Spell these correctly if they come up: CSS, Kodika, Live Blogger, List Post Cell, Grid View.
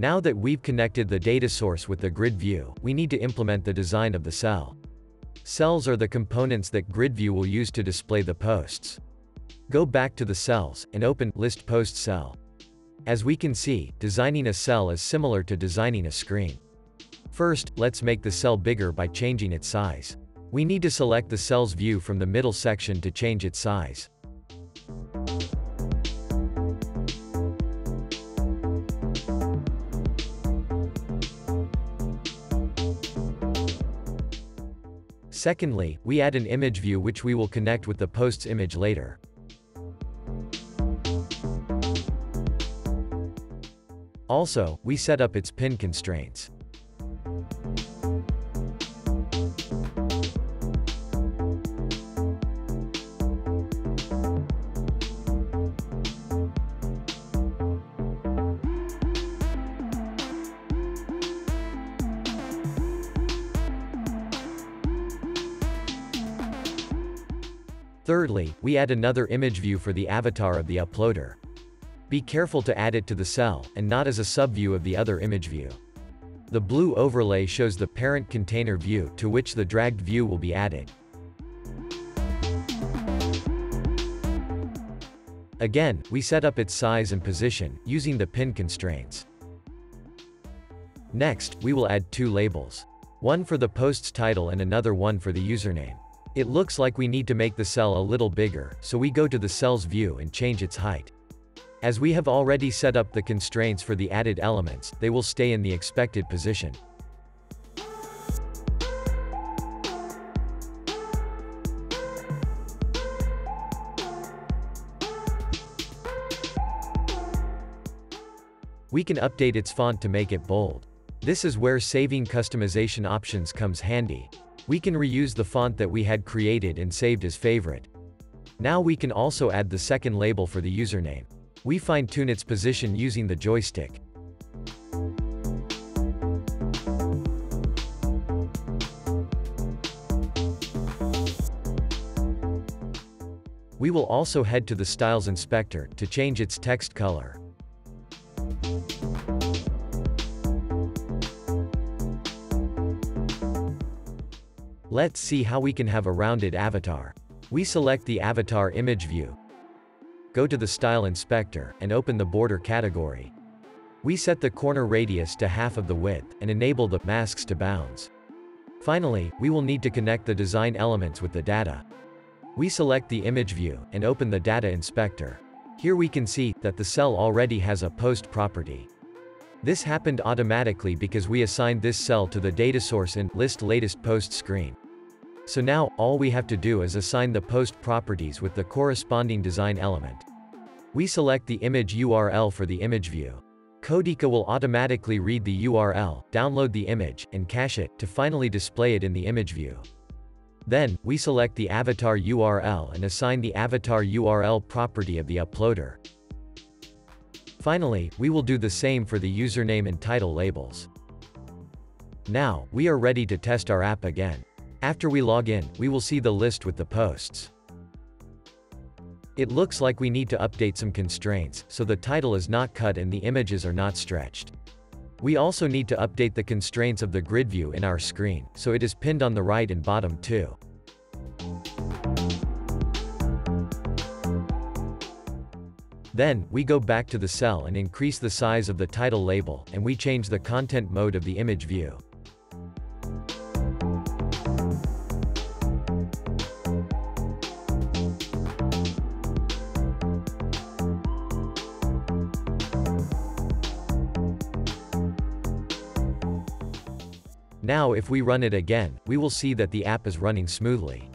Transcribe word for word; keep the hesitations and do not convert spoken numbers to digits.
Now that we've connected the data source with the grid view, we need to implement the design of the cell. Cells are the components that Grid View will use to display the posts. Go back to the cells, and open List Post Cell. As we can see, designing a cell is similar to designing a screen. First, let's make the cell bigger by changing its size. We need to select the cell's view from the middle section to change its size. Secondly, we add an image view which we will connect with the post's image later. Also, we set up its pin constraints. Thirdly, we add another image view for the avatar of the uploader. Be careful to add it to the cell, and not as a subview of the other image view. The blue overlay shows the parent container view, to which the dragged view will be added. Again, we set up its size and position, using the pin constraints. Next, we will add two labels. One for the post's title and another one for the username. It looks like we need to make the cell a little bigger, so we go to the cell's view and change its height. As we have already set up the constraints for the added elements, they will stay in the expected position. We can update its font to make it bold. This is where saving customization options comes handy. We can reuse the font that we had created and saved as favorite. Now we can also add the second label for the username. We fine-tune its position using the joystick. We will also head to the Styles Inspector to change its text color. Let's see how we can have a rounded avatar. We select the avatar image view. Go to the Style Inspector, and open the Border category. We set the corner radius to half of the width, and enable the masks to bounds. Finally, we will need to connect the design elements with the data. We select the image view, and open the Data Inspector. Here we can see that the cell already has a post property. This happened automatically because we assigned this cell to the data source in List Latest Post screen. So now, all we have to do is assign the post properties with the corresponding design element. We select the image U R L for the image view. Kodika will automatically read the U R L, download the image, and cache it, to finally display it in the image view. Then, we select the avatar U R L and assign the avatar U R L property of the uploader. Finally, we will do the same for the username and title labels. Now, we are ready to test our app again. After we log in, we will see the list with the posts. It looks like we need to update some constraints, so the title is not cut and the images are not stretched. We also need to update the constraints of the grid view in our screen, so it is pinned on the right and bottom too. Then, we go back to the cell and increase the size of the title label, and we change the content mode of the image view. Now if we run it again, we will see that the app is running smoothly.